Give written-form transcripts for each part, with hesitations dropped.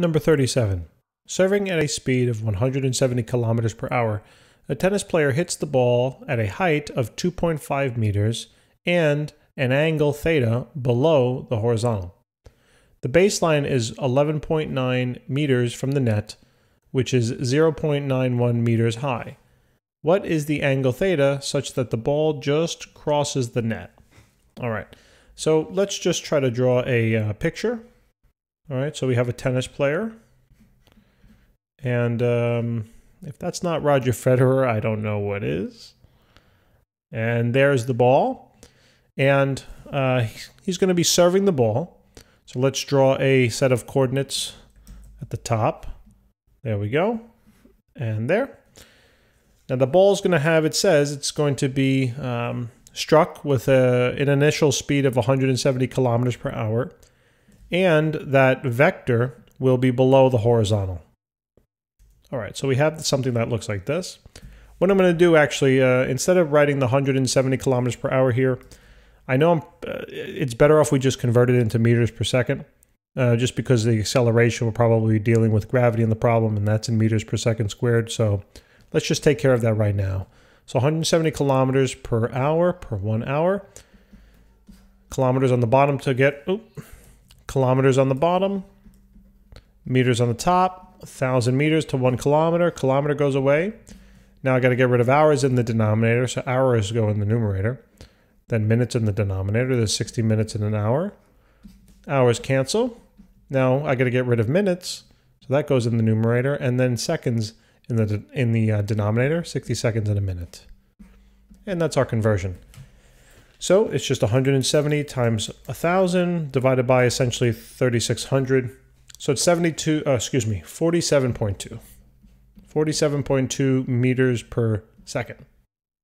Number 37. Serving at a speed of 170 kilometers per hour, a tennis player hits the ball at a height of 2.5 meters and an angle theta below the horizontal. The baseline is 11.9 meters from the net, which is 0.91 meters high. What is the angle theta such that the ball just crosses the net? All right, so let's just try to draw a picture. All right, so we have a tennis player. And if that's not Roger Federer, I don't know what is. And there's the ball. And he's going to be serving the ball. So let's draw a set of coordinates at the top. There we go. And there. Now the ball's going to have, it says, it's going to be struck with an initial speed of 170 kilometers per hour. And that vector will be below the horizontal. All right, so we have something that looks like this. What I'm going to do actually, instead of writing the 170 kilometers per hour here, I know it's better off we just convert it into meters per second, just because the acceleration, we're probably dealing with gravity in the problem, and that's in meters per second squared. So let's just take care of that right now. So 170 kilometers per hour per 1 hour. Kilometers on the bottom to get... kilometers on the bottom, meters on the top, 1,000 meters to 1 kilometer, kilometer goes away. Now I got to get rid of hours in the denominator, so hours go in the numerator. Then minutes in the denominator, there's 60 minutes in an hour. Hours cancel. Now I got to get rid of minutes, so that goes in the numerator, and then seconds in the denominator, 60 seconds in a minute. And that's our conversion. So it's just 170 times 1,000 divided by essentially 3,600. So it's 47.2. 47.2 meters per second.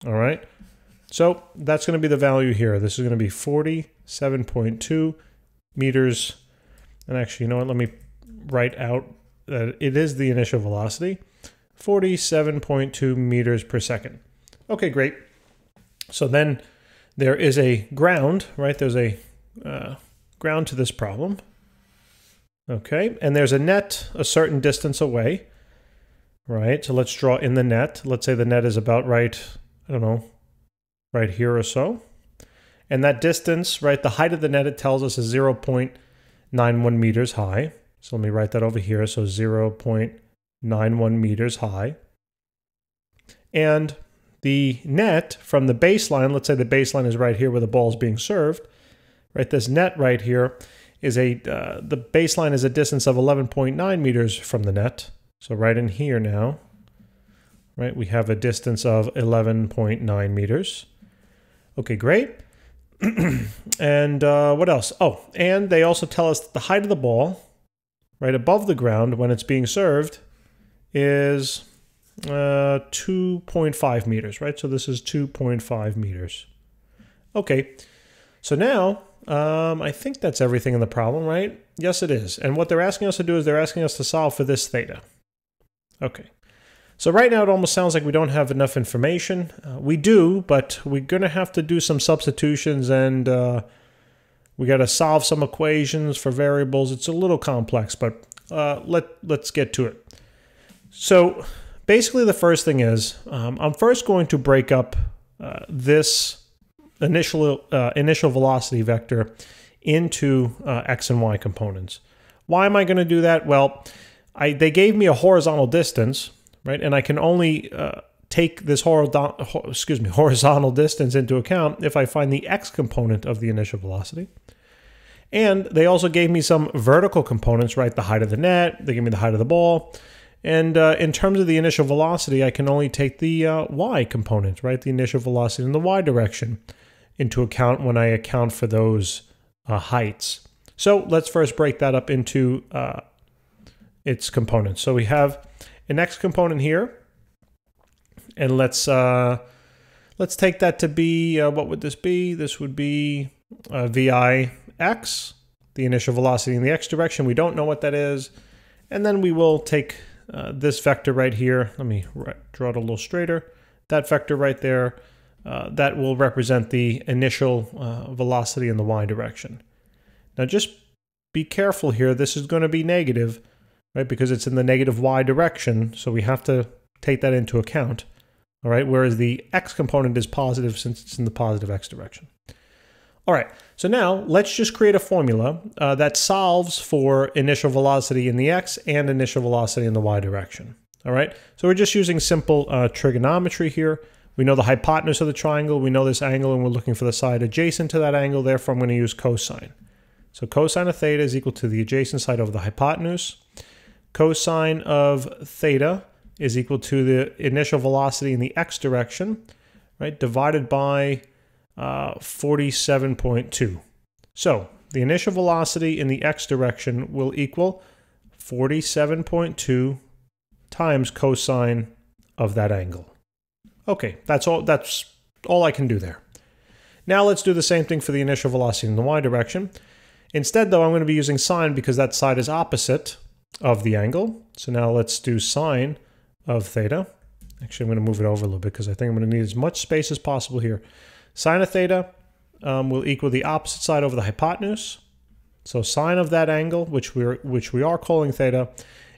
All right. So that's going to be the value here. This is going to be 47.2 meters. And actually, you know what? Let me write out that it is the initial velocity. 47.2 meters per second. Okay, great. So then... there is a ground, right? There's a ground to this problem. Okay, and there's a net a certain distance away, right? So let's draw in the net. Let's say the net is about right, I don't know, right here or so. And that distance, right, the height of the net, it tells us is 0.91 meters high. So let me write that over here. So 0.91 meters high. And the net from the baseline, let's say the baseline is right here where the ball is being served, right? This net right here is the baseline is a distance of 11.9 meters from the net. So right in here now, right? We have a distance of 11.9 meters. Okay, great. And what else? Oh, and they also tell us that the height of the ball, right above the ground when it's being served, is 2.5 meters, right? So this is 2.5 meters. Okay, so now I think that's everything in the problem, right? Yes, it is. And what they're asking us to do is they're asking us to solve for this theta. Okay, so right now it almost sounds like we don't have enough information. We do, but we're going to have to do some substitutions, and we got to solve some equations for variables. It's a little complex, but let's get to it. So basically, the first thing is I'm first going to break up this initial velocity vector into x and y components. Why am I going to do that? Well, they gave me a horizontal distance, right? And I can only take this horizontal distance into account if I find the x component of the initial velocity. And they also gave me some vertical components, right? The height of the net. They gave me the height of the ball. And in terms of the initial velocity, I can only take the y component, right? The initial velocity in the y direction into account when I account for those heights. So let's first break that up into its components. So we have an x component here. And let's take that to be, what would this be? This would be vix, the initial velocity in the x direction. We don't know what that is. And then we will take... this vector right here, let me draw it a little straighter. That vector right there, that will represent the initial velocity in the y direction. Now just be careful here. This is going to be negative, right? Because it's in the negative y direction, so we have to take that into account, all right? Whereas the x component is positive since it's in the positive x direction. All right, so now let's just create a formula that solves for initial velocity in the x and initial velocity in the y direction, all right? So we're just using simple trigonometry here. We know the hypotenuse of the triangle, we know this angle, and we're looking for the side adjacent to that angle, therefore I'm going to use cosine. So cosine of theta is equal to the adjacent side over the hypotenuse. Cosine of theta is equal to the initial velocity in the x direction, right, divided by 47.2. So the initial velocity in the x direction will equal 47.2 times cosine of that angle. Okay, that's all I can do there. Now let's do the same thing for the initial velocity in the y direction. Instead though, I'm going to be using sine because that side is opposite of the angle. So now let's do sine of theta. Actually, I'm going to move it over a little bit because I think I'm going to need as much space as possible here. Sine of theta will equal the opposite side over the hypotenuse. So sine of that angle, which we are calling theta,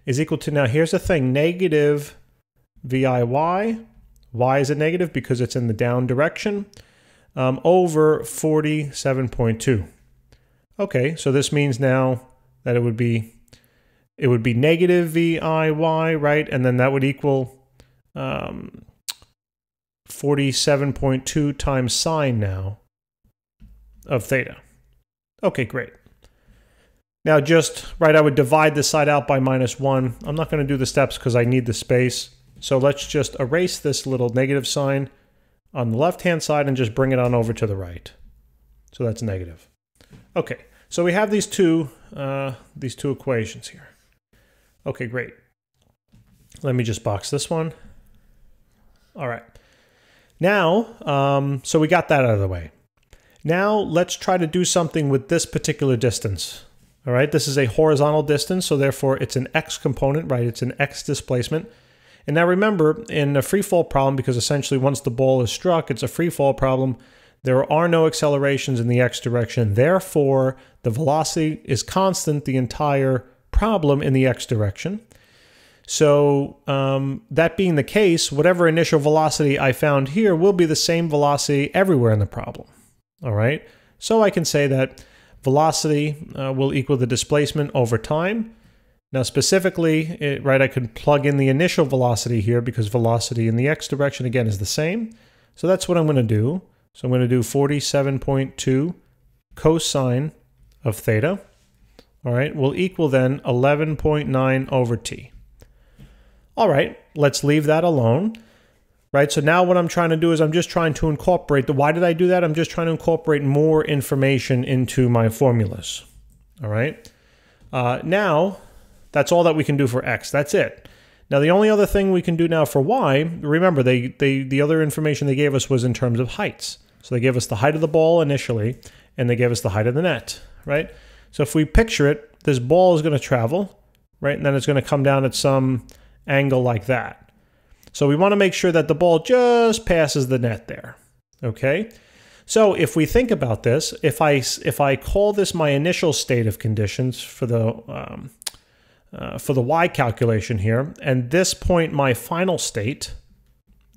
is equal to, now here's the thing, negative VIY. Y is a negative because it's in the down direction, over 47.2. Okay, so this means now that it would be negative VIY, right? And then that would equal 47.2 times sine now of theta. Okay, great. Now just, right, I would divide this side out by -1. I'm not going to do the steps because I need the space. So let's just erase this little negative sign on the left-hand side and just bring it on over to the right. So that's negative. Okay, so we have these two equations here. Okay, great. Let me just box this one. All right. Now, so we got that out of the way. Now let's try to do something with this particular distance. All right, this is a horizontal distance, so therefore it's an x component, right? It's an x displacement. And now remember, in a free fall problem, because essentially once the ball is struck, it's a free fall problem, there are no accelerations in the x direction. Therefore, the velocity is constant the entire problem in the x direction. So that being the case, whatever initial velocity I found here will be the same velocity everywhere in the problem. All right, so I can say that velocity will equal the displacement over time. Now specifically, right, I could plug in the initial velocity here because velocity in the x direction, again, is the same. So that's what I'm going to do. So I'm going to do 47.2 cosine of theta, all right, will equal then 11.9 over t. All right, let's leave that alone, right? So now what I'm trying to do is I'm just trying to incorporate why did I do that? I'm just trying to incorporate more information into my formulas, all right? Now, that's all that we can do for x. That's it. Now, the only other thing we can do now for y, remember, the other information they gave us was in terms of heights. So they gave us the height of the ball initially, and they gave us the height of the net, right? So if we picture it, this ball is going to travel, right? And then it's going to come down at some angle like that. So we want to make sure that the ball just passes the net there, okay? So if we think about this, if I call this my initial state of conditions for the y calculation here, and this point my final state,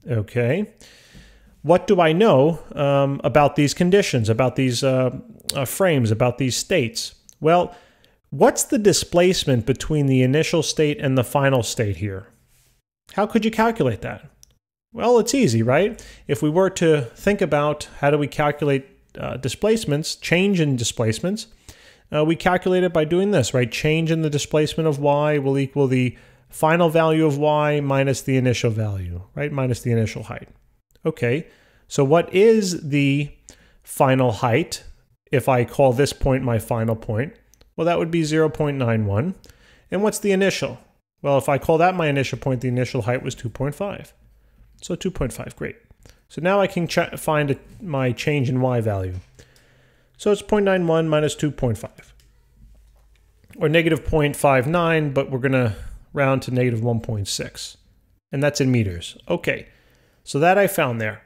okay, what do I know about these conditions, about these frames, about these states? Well, what's the displacement between the initial state and the final state here? How could you calculate that? Well, it's easy, right? If we were to think about how do we calculate displacements, change in displacements, we calculate it by doing this, right? Change in the displacement of y will equal the final value of y minus the initial value, right? Minus the initial height. Okay, so what is the final height if I call this point my final point? Well, that would be 0.91. And what's the initial? Well, if I call that my initial point, the initial height was 2.5. So 2.5, great. So now I can find my change in y value. So it's 0.91 minus 2.5, or negative 0.59, but we're going to round to negative 1.6, and that's in meters. Okay, so that I found there.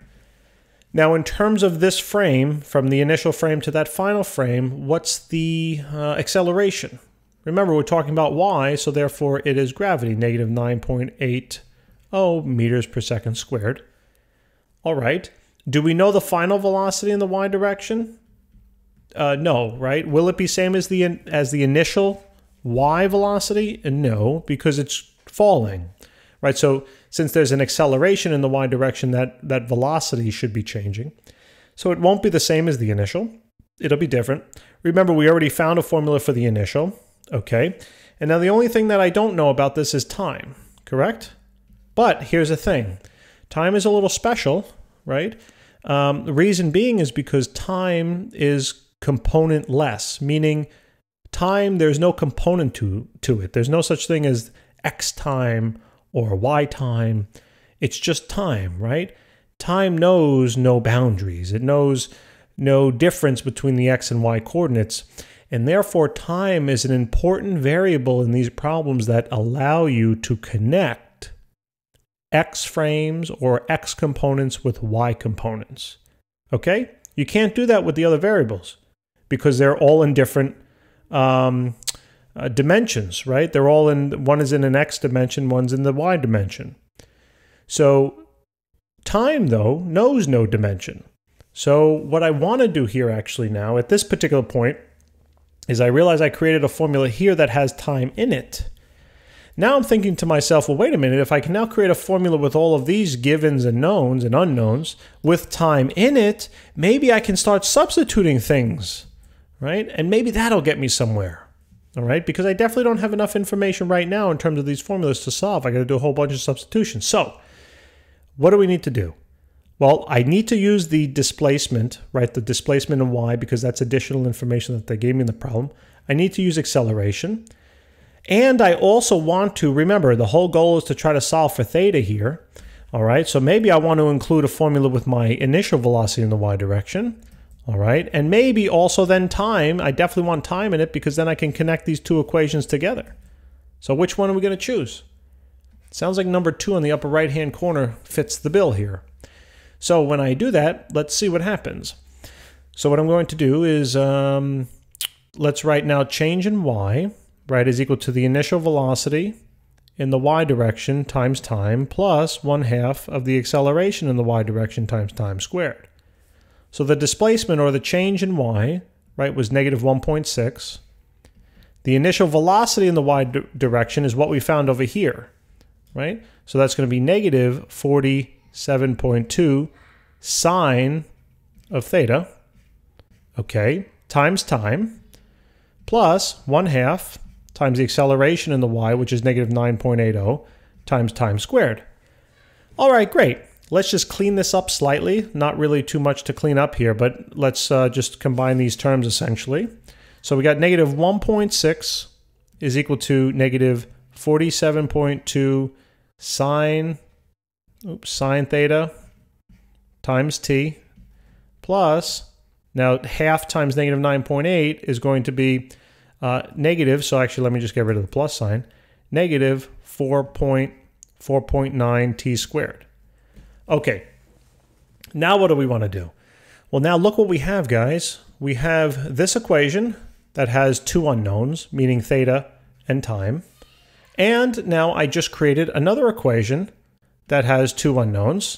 Now, in terms of this frame, from the initial frame to that final frame, what's the acceleration? Remember, we're talking about y, so therefore it is gravity, negative 9.80 meters per second squared. All right. Do we know the final velocity in the y direction? No, right? Will it be same as the initial y velocity? No, because it's falling, right? So since there's an acceleration in the y direction, that velocity should be changing. So it won't be the same as the initial. It'll be different. Remember, we already found a formula for the initial. Okay. And now the only thing that I don't know about this is time, correct? But here's the thing. Time is a little special, right? The reason being is because time is componentless, meaning time, there's no component to it. There's no such thing as x time or y time. It's just time, right? Time knows no boundaries. It knows no difference between the x and y coordinates. And therefore, time is an important variable in these problems that allow you to connect x frames or x components with y components. Okay? You can't do that with the other variables because they're all in different dimensions, right? They're all in, one is in an x dimension, one's in the y dimension. So time, though, knows no dimension. So what I want to do here actually now at this particular point is I realize I created a formula here that has time in it. Now I'm thinking to myself, well, wait a minute, if I can now create a formula with all of these givens and knowns and unknowns with time in it, maybe I can start substituting things, right? And maybe that'll get me somewhere, all right? Because I definitely don't have enough information right now in terms of these formulas to solve. I got to do a whole bunch of substitutions. So what do we need to do? Well, I need to use the displacement, right? The displacement in y, because that's additional information that they gave me in the problem. I need to use acceleration. And I also want to, remember, the whole goal is to try to solve for theta here. All right, so maybe I want to include a formula with my initial velocity in the y direction. All right, and maybe also then time. I definitely want time in it because then I can connect these two equations together. So which one are we going to choose? Sounds like number 2 on the upper right-hand corner fits the bill here. So when I do that, let's see what happens. So what I'm going to do is, let's write now change in y, right, is equal to the initial velocity in the y direction times time plus 1/2 of the acceleration in the y direction times time squared. So the displacement or the change in y, right, was negative 1.6. The initial velocity in the y direction is what we found over here, right? So that's going to be negative 47.2 sine of theta, okay, times time, plus 1/2 times the acceleration in the y, which is negative 9.80, times time squared. All right, great. Let's just clean this up slightly. Not really too much to clean up here, but let's just combine these terms essentially. So we got negative 1.6 is equal to negative 47.2 sine theta times t plus, now 1/2 times negative 9.8 is going to be negative, so actually let me just get rid of the plus sign, negative 4.9 t squared. Okay, now what do we want to do? Well, now look what we have, guys. We have this equation that has two unknowns, meaning theta and time. And now I just created another equation that has two unknowns,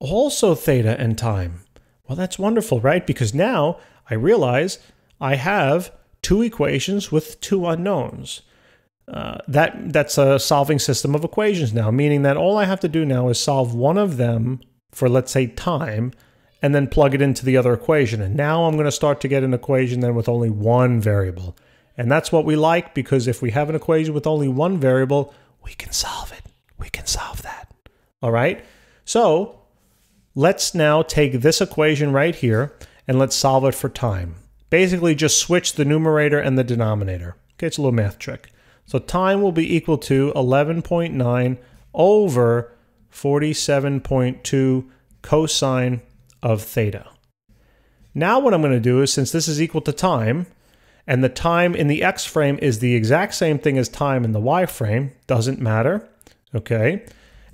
also theta and time. Well, that's wonderful, right? Because now I realize I have two equations with two unknowns. That's a solving system of equations now, meaning that all I have to do now is solve one of them for, let's say, time, and then plug it into the other equation. And now I'm going to start to get an equation then with only one variable. And that's what we like, because if we have an equation with only one variable, we can solve it. We can solve that. All right, so let's now take this equation right here and let's solve it for time. Basically just switch the numerator and the denominator. Okay, it's a little math trick. So time will be equal to 11.9 over 47.2 cosine of theta. Now what I'm going to do is, since this is equal to time, and the time in the x frame is the exact same thing as time in the y frame, doesn't matter, okay?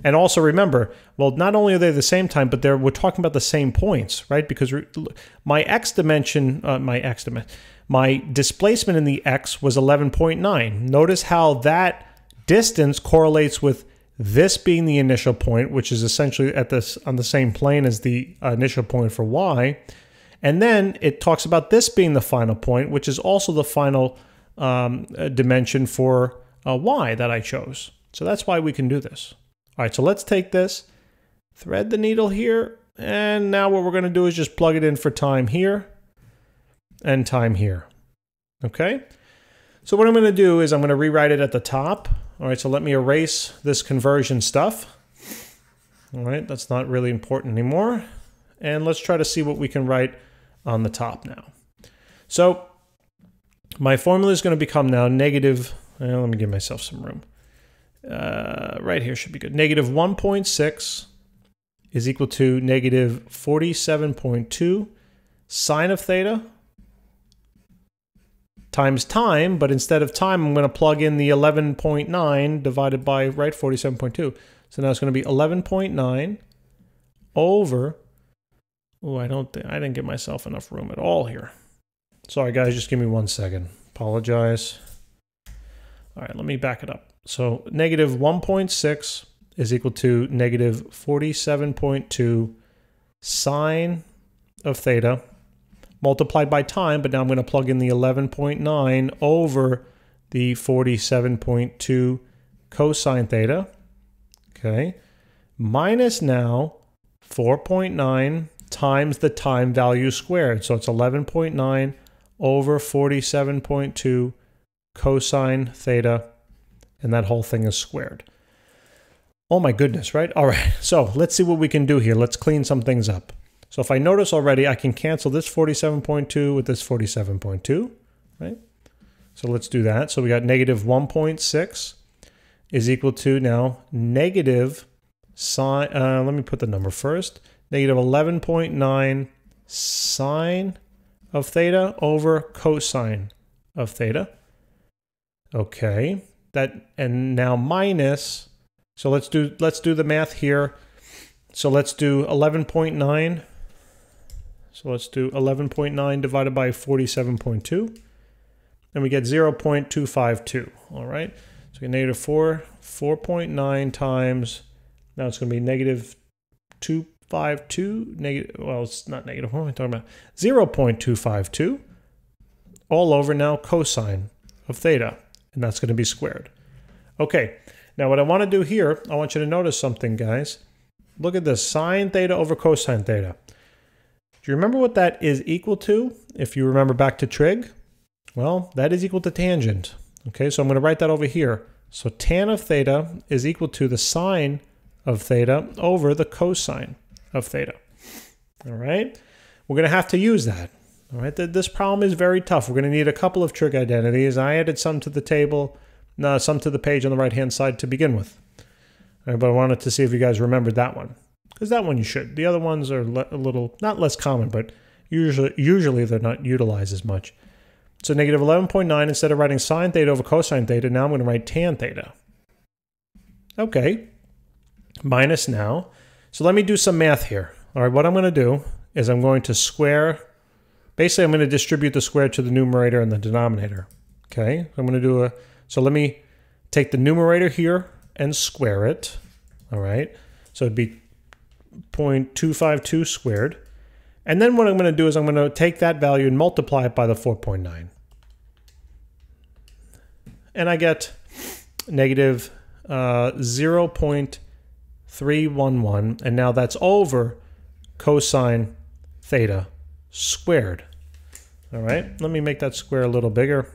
And also remember, well, not only are they the same time, but we're talking about the same points, right? Because my x dimension, my displacement in the x was 11.9. Notice how that distance correlates with this being the initial point, which is essentially on the same plane as the initial point for y. And then it talks about this being the final point, which is also the final dimension for y that I chose. So that's why we can do this. All right, so let's take this, thread the needle here, and now what we're gonna do is just plug it in for time here and time here, okay? So what I'm gonna do is I'm gonna rewrite it at the top. All right, so let me erase this conversion stuff. All right, that's not really important anymore. And let's try to see what we can write on the top now. So my formula is gonna become now negative, let me give myself some room. Right here should be good. Negative 1.6 is equal to negative 47.2 sine of theta times time, but instead of time, I'm going to plug in the 11.9 divided by, right, 47.2. So now it's going to be 11.9 over, oh, I didn't give myself enough room at all here. Sorry, guys, just give me 1 second. Apologize. All right, let me back it up. So negative 1.6 is equal to negative 47.2 sine of theta multiplied by time, but now I'm going to plug in the 11.9 over the 47.2 cosine theta, okay, minus now 4.9 times the time value squared. So it's 11.9 over 47.2 cosine theta, and that whole thing is squared. Oh my goodness, right? All right, so let's see what we can do here. Let's clean some things up. So if I notice already, I can cancel this 47.2 with this 47.2, right? So let's do that. So we got negative 1.6 is equal to now negative, let me put the number first, negative 11.9 sine of theta over cosine of theta. Okay. That, and now minus, so let's do the math here. So let's do 11.9. So let's do 11.9 divided by 47.2, and we get 0.252. All right, so we get negative 4.9 times. Now it's going to be negative 252. Negative, well, it's not negative. What am I talking about? 0.252. All over now cosine of theta. And that's going to be squared. Okay, now what I want to do here, I want you to notice something, guys. Look at this, sine theta over cosine theta. Do you remember what that is equal to? If you remember back to trig, well, that is equal to tangent. Okay, so I'm going to write that over here. So tan of theta is equal to the sine of theta over the cosine of theta. All right, we're going to have to use that. All right, this problem is very tough. We're going to need a couple of trig identities. I added some to the table, no, some to the page on the right-hand side to begin with. All right, but I wanted to see if you guys remembered that one, because that one you should. The other ones are a little, not less common, but usually they're not utilized as much. So negative 11.9, instead of writing sine theta over cosine theta, now I'm going to write tan theta. Okay, minus now. So let me do some math here. All right, what I'm going to do is I'm going to square. Basically, I'm going to distribute the square to the numerator and the denominator, okay? I'm going to do so let me take the numerator here and square it, all right? So it'd be 0.252 squared. And then what I'm going to do is I'm going to take that value and multiply it by the 4.9. And I get negative 0.311, and now that's over cosine theta squared. All right, let me make that square a little bigger.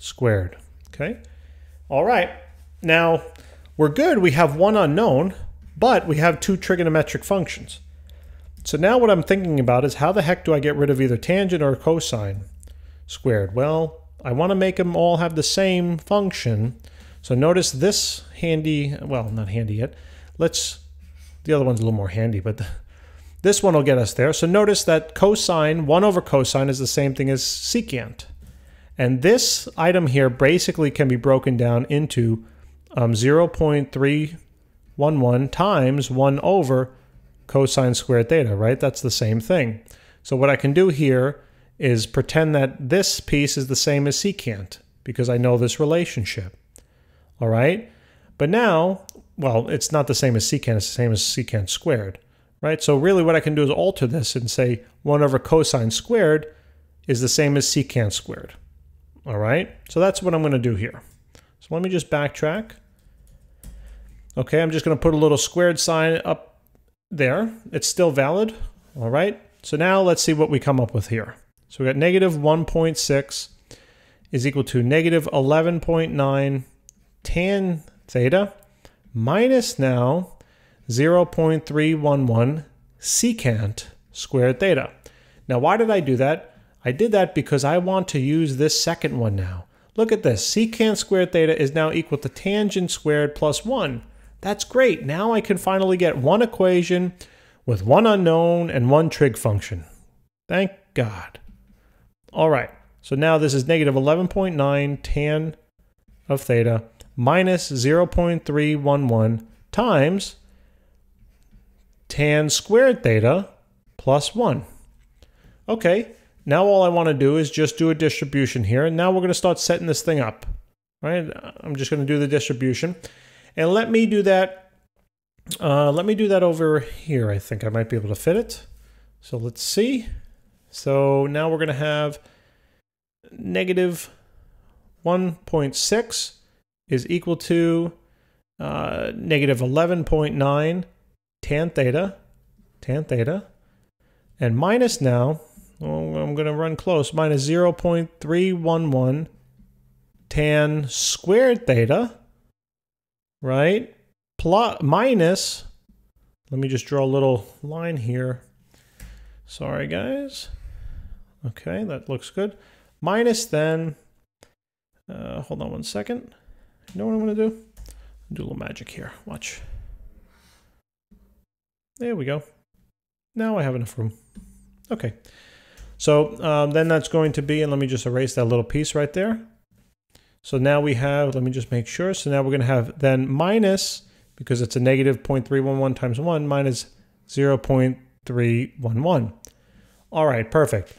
Squared. Okay, all right, now we're good. We have one unknown, but we have two trigonometric functions. So now what I'm thinking about is, how the heck do I get rid of either tangent or cosine squared? Well, I want to make them all have the same function. So notice this handy, well, not handy yet, the other one's a little more handy, but this one will get us there. So notice that cosine, 1 over cosine, is the same thing as secant. And this item here basically can be broken down into 0.3 1, 1 times 1 over cosine squared theta, right? That's the same thing. So what I can do here is pretend that this piece is the same as secant because I know this relationship, all right? But now, well, it's not the same as secant, it's the same as secant squared, right? So really what I can do is alter this and say 1 over cosine squared is the same as secant squared, all right? So that's what I'm gonna do here. So let me just backtrack. Okay, I'm just gonna put a little squared sign up there. It's still valid, all right? So now let's see what we come up with here. So we got negative 1.6 is equal to negative 11.9 tan theta minus now 0.311 secant squared theta. Now why did I do that? I did that because I want to use this second one now. Look at this, secant squared theta is now equal to tangent squared plus 1. That's great, now I can finally get one equation with one unknown and one trig function. Thank God. All right, so now this is negative 11.9 tan of theta minus 0.311 times tan squared theta plus 1. Okay, now all I want to do is just do a distribution here, and now we're going to start setting this thing up. Right? I'm just going to do the distribution. And let me do that. Let me do that over here. I think I might be able to fit it. So let's see. So now we're going to have negative 1.6 is equal to negative 11.9 tan theta, and minus now, oh, I'm going to run close, minus 0.311 tan squared theta, right? Plus, minus, let me just draw a little line here. Sorry, guys. Okay, that looks good. Minus then, hold on one second. You know what I'm going to do? Do a little magic here. Watch. There we go. Now I have enough room. Okay. So then that's going to be, and let me just erase that little piece right there. So now we have, let me just make sure. So now we're going to have then minus, because it's a negative 0.311 times 1, minus 0.311. All right, perfect.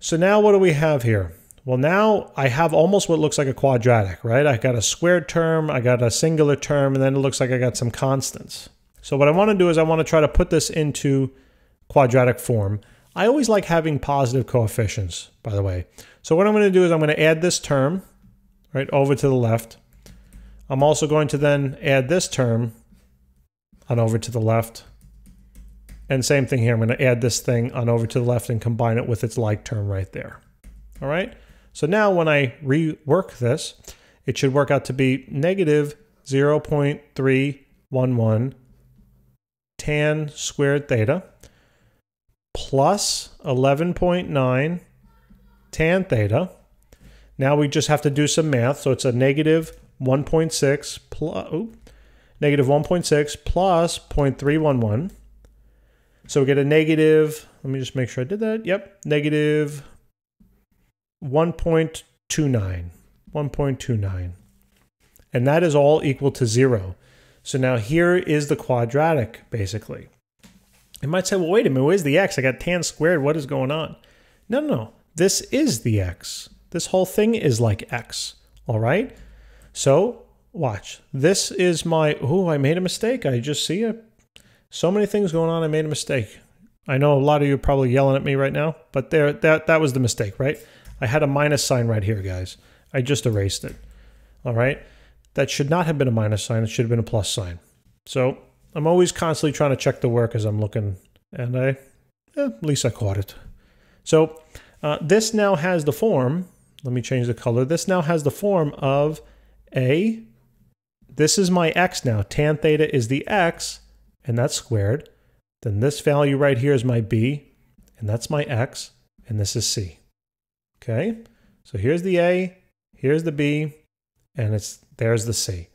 So now what do we have here? Well, now I have almost what looks like a quadratic, right? I got a squared term, I got a singular term, and then it looks like I got some constants. So what I want to do is I want to try to put this into quadratic form. I always like having positive coefficients, by the way. So what I'm going to do is I'm going to add this term, right, over to the left. I'm also going to then add this term on over to the left. And same thing here, I'm going to add this thing on over to the left and combine it with its like term right there. All right? So now when I rework this, it should work out to be negative 0.311 tan squared theta plus 11.9 tan theta. Now we just have to do some math. So it's a negative 1.6 plus, negative 1.6 plus 0.311. So we get a negative, let me just make sure I did that. Yep, negative 1.29, and that is all equal to 0. So now here is the quadratic, basically. You might say, well, wait a minute, where's the x? I got tan squared, what is going on? No, no, no, this is the x. This whole thing is like x, all right? So watch, this is my, oh, I made a mistake. I just see it. So many things going on, I made a mistake. I know a lot of you are probably yelling at me right now, but there, that was the mistake, right? I had a minus sign right here, guys. I just erased it, all right? That should not have been a minus sign. It should have been a plus sign. So I'm always constantly trying to check the work as I'm looking, and at least I caught it. So this now has the form, let me change the color. This now has the form of a, this is my x now. Tan theta is the x, and that's squared. Then this value right here is my b, and that's my x, and this is c. Okay, so here's the a, here's the b, and there's the c.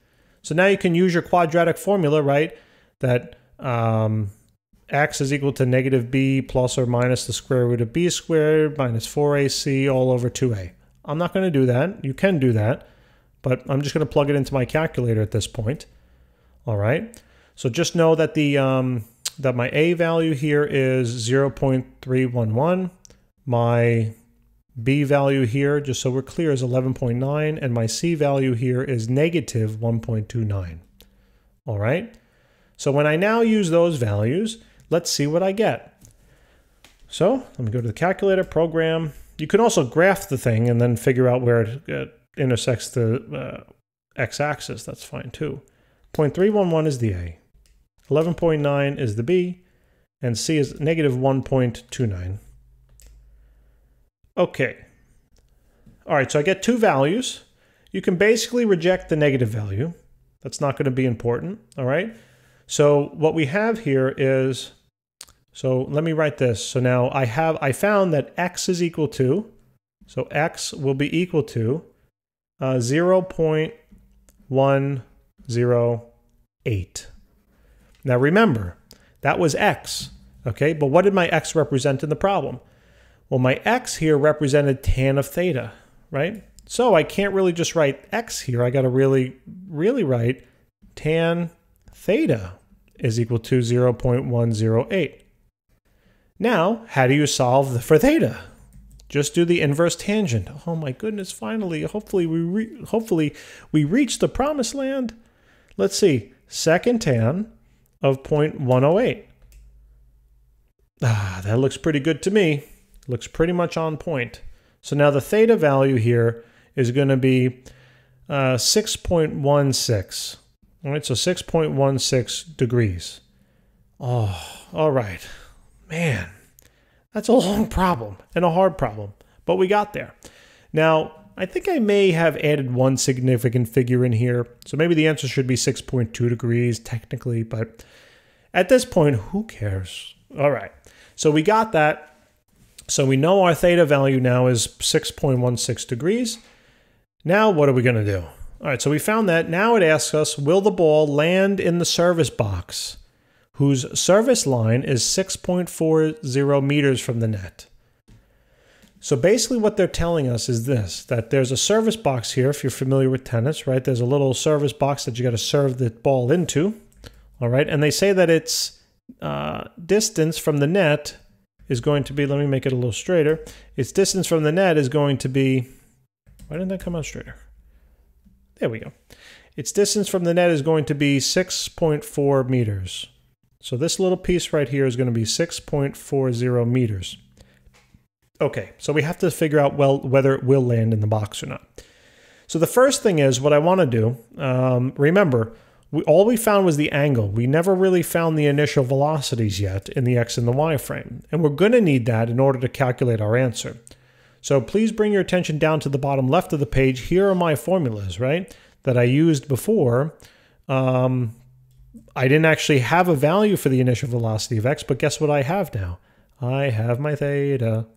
So now you can use your quadratic formula, right? That x is equal to negative b plus or minus the square root of b squared minus 4ac all over 2a. I'm not going to do that. You can do that, but I'm just going to plug it into my calculator at this point. All right, So just know that the that my A value here is 0.311. My B value here, just so we're clear, is 11.9, and my C value here is negative 1.29. All right. So when I now use those values, let's see what I get. So let me go to the calculator program. You can also graph the thing and then figure out where it intersects the x-axis. That's fine too. 0.311 is the A, 11.9 is the B, and C is negative 1.29. Okay. All right, so I get two values. You can basically reject the negative value. That's not going to be important, all right? So what we have here is, so let me write this. So now I found that x is equal to, so x will be equal to 0.108. Now remember, that was x, okay? But what did my x represent in the problem? Well, my x here represented tan of theta, right? So I can't really just write x here. I got to really write tan theta is equal to 0.108. Now, how do you solve for theta? Just do the inverse tangent. Oh my goodness, finally, hopefully we reach the promised land. Let's see, second tan of 0.108. Ah, that looks pretty good to me. Looks pretty much on point. So now the theta value here is going to be 6.16. All right, so 6.16 degrees. Oh, all right. Man, that's a long problem and a hard problem, but we got there. Now, I think I may have added one significant figure in here, so maybe the answer should be 6.2 degrees technically, but at this point, who cares? All right, so we got that. So we know our theta value now is 6.16 degrees. Now what are we going to do? All right, so we found that. Now it asks us, will the ball land in the service box whose service line is 6.40 meters from the net? So basically what they're telling us is this, that there's a service box here, if you're familiar with tennis, right? There's a little service box that you got to serve the ball into, all right? And they say that its distance from the net is going to be, let me make it a little straighter. Its distance from the net is going to be, why didn't that come out straighter? There we go. Its distance from the net is going to be 6.4 meters. So this little piece right here is going to be 6.40 meters. Okay, so we have to figure out, well, whether it will land in the box or not. So the first thing is what I want to do, remember, all we found was the angle. We never really found the initial velocities yet in the X and the Y frame. And we're going to need that in order to calculate our answer. So please bring your attention down to the bottom left of the page. Here are my formulas, right, that I used before. I didn't actually have a value for the initial velocity of X, but guess what I have now? I have my theta.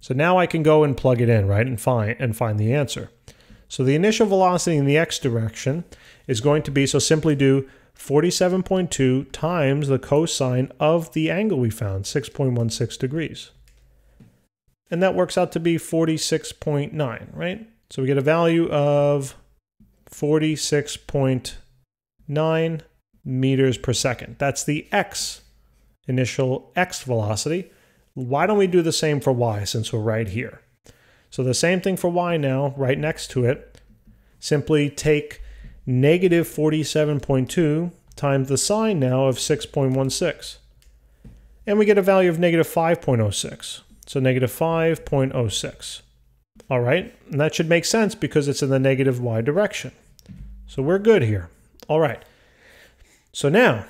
So now I can go and plug it in, right, and find the answer. So the initial velocity in the X direction is going to be, so simply do 47.2 times the cosine of the angle we found, 6.16 degrees. And that works out to be 46.9, right? So we get a value of 46.9 meters per second. That's the X, initial X velocity. Why don't we do the same for Y since we're right here? So the same thing for Y now, right next to it. Simply take negative 47.2 times the sine now of 6.16. And we get a value of negative 5.06. So negative 5.06. All right, and that should make sense because it's in the negative Y direction. So we're good here. All right. So now,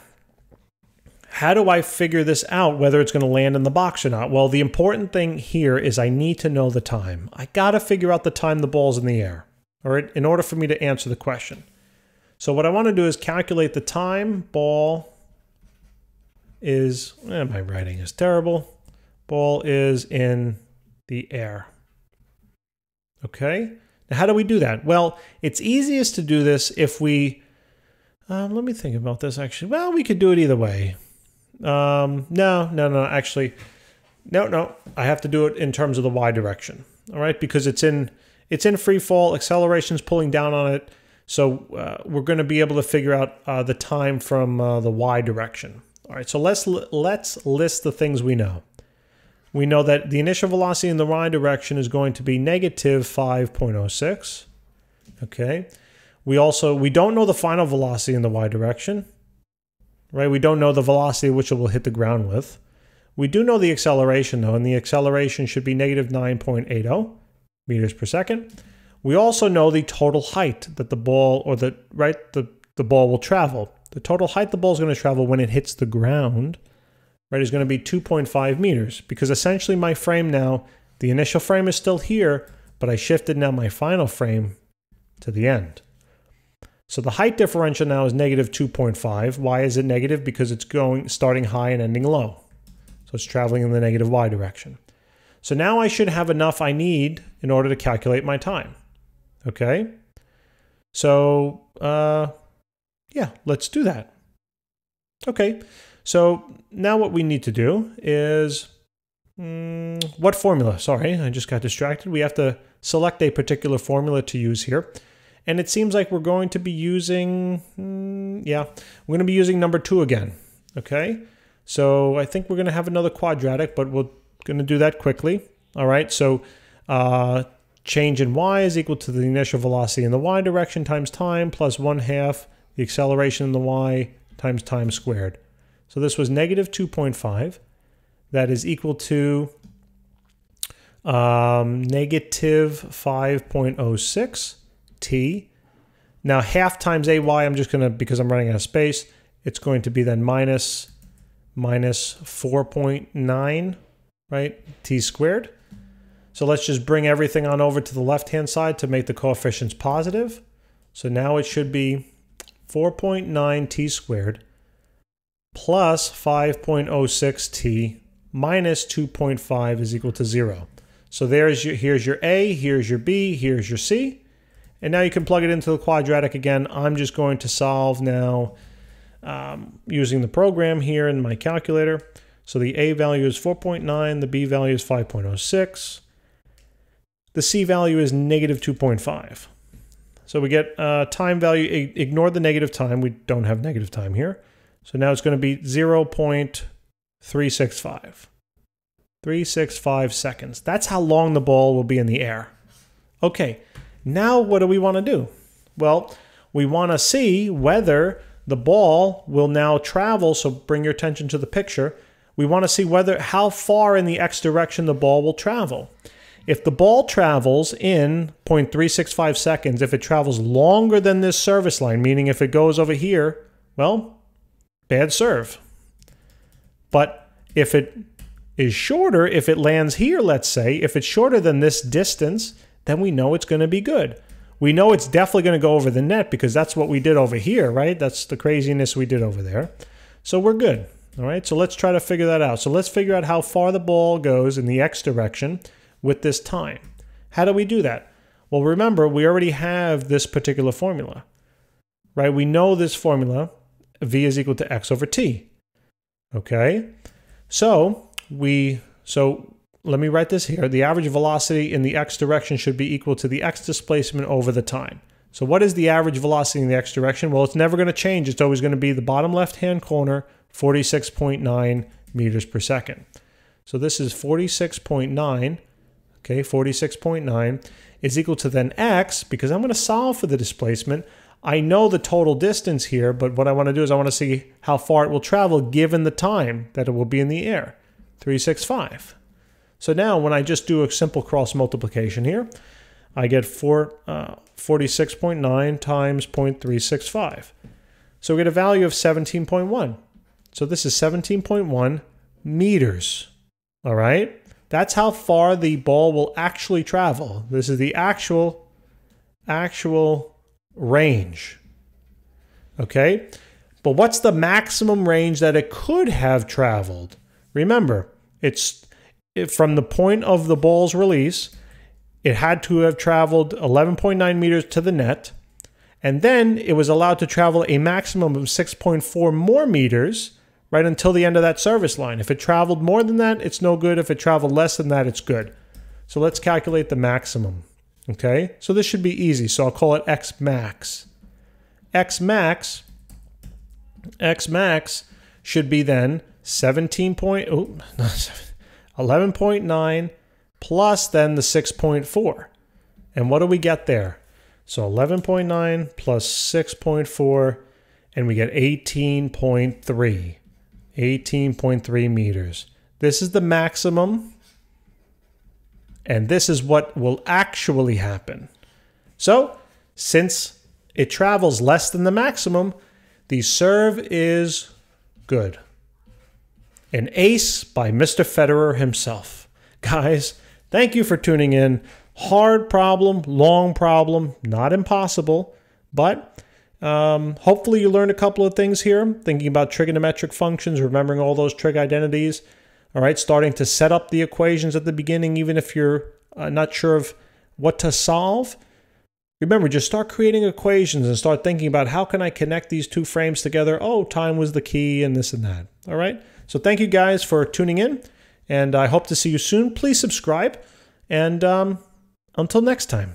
how do I figure this out, whether it's going to land in the box or not? Well, the important thing here is I need to know the time. I got to figure out the time the ball's in the air, all right, in order for me to answer the question. So what I want to do is calculate the time ball is, my writing is terrible, ball is in the air. Okay, now how do we do that? Well, it's easiest to do this if we, let me think about this actually. Well, we could do it either way. No, I have to do it in terms of the Y direction, all right, because it's in free fall, acceleration's pulling down on it, So we're going to be able to figure out the time from the y direction. All right, so let's list the things we know. We know that the initial velocity in the y direction is going to be negative 5.06. Okay. We don't know the final velocity in the y direction. Right? We don't know the velocity at which it will hit the ground with. We do know the acceleration though, and the acceleration should be negative 9.80 meters per second. We also know the total height that the ball, or the ball will travel. The total height the ball is going to travel when it hits the ground, right, is going to be 2.5 meters, because essentially my frame now, the initial frame is still here, but I shifted now my final frame to the end. So the height differential now is negative 2.5. Why is it negative? Because it's starting high and ending low. So it's traveling in the negative y direction. So now I should have enough I need in order to calculate my time. Okay? So, yeah, let's do that. Okay, so now what we need to do is, what formula? Sorry, I just got distracted. We have to select a particular formula to use here. And it seems like we're going to be using, we're going to be using number 2 again, okay? So I think we're going to have another quadratic, but we're going to do that quickly. All right, so change in y is equal to the initial velocity in the y direction times time plus 1/2 the acceleration in the y times time squared. So this was negative 2.5. That is equal to negative 5.06 t. Now 1/2 times ay, I'm just going to, because I'm running out of space, it's going to be then minus 4.9, right, t squared. So let's just bring everything on over to the left-hand side to make the coefficients positive. So now it should be 4.9 t squared plus 5.06 t minus 2.5 is equal to 0. So here's your a, here's your b, here's your c. And now you can plug it into the quadratic again. I'm just going to solve now using the program here in my calculator. So the a value is 4.9, the b value is 5.06. The c value is negative 2.5. So we get time value, ignore the negative time. We don't have negative time here. So now it's going to be 0.365. 365 seconds. That's how long the ball will be in the air. Okay. Now what do we want to do? Well, we want to see whether the ball will now travel, so bring your attention to the picture. We want to see whether how far in the x direction the ball will travel. If the ball travels in 0.365 seconds, if it travels longer than this service line, meaning if it goes over here, well, bad serve. But if it is shorter, if it lands here, let's say, if it's shorter than this distance, then we know it's going to be good. We know it's definitely going to go over the net because that's what we did over here, right? That's the craziness we did over there. So we're good. All right, so let's try to figure that out. So let's figure out how far the ball goes in the x direction with this time. How do we do that? Well, remember, we already have this particular formula, right? We know this formula, v is equal to x over t, okay? So let me write this here. The average velocity in the x direction should be equal to the x displacement over the time. So what is the average velocity in the x direction? Well, it's never going to change. It's always going to be the bottom left-hand corner, 46.9 meters per second. So this is 46.9, okay, 46.9 is equal to then x, because I'm going to solve for the displacement. I know the total distance here, but what I want to do is I want to see how far it will travel given the time that it will be in the air, 365. So now when I just do a simple cross multiplication here, I get 46.9 times 0.365. So we get a value of 17.1. So this is 17.1 meters, all right? That's how far the ball will actually travel. This is the actual range, okay? But what's the maximum range that it could have traveled? Remember, it's from the point of the ball's release, it had to have traveled 11.9 meters to the net, and then it was allowed to travel a maximum of 6.4 more meters right until the end of that service line. If it traveled more than that, it's no good. If it traveled less than that, it's good. So let's calculate the maximum, okay? So this should be easy, so I'll call it x max. X max should be then 11.9 plus then the 6.4. And what do we get there? So 11.9 plus 6.4, and we get 18.3. 18.3 meters. This is the maximum, and this is what will actually happen. So since it travels less than the maximum, the serve is good. An ace by Mr. Federer himself. Guys, thank you for tuning in. Hard problem, long problem, not impossible, but hopefully you learned a couple of things here, thinking about trigonometric functions, remembering all those trig identities, all right, starting to set up the equations at the beginning, even if you're not sure of what to solve. Remember, just start creating equations and start thinking about how can I connect these two frames together? Oh, time was the key and this and that, all right? So thank you guys for tuning in, and I hope to see you soon. Please subscribe, and until next time.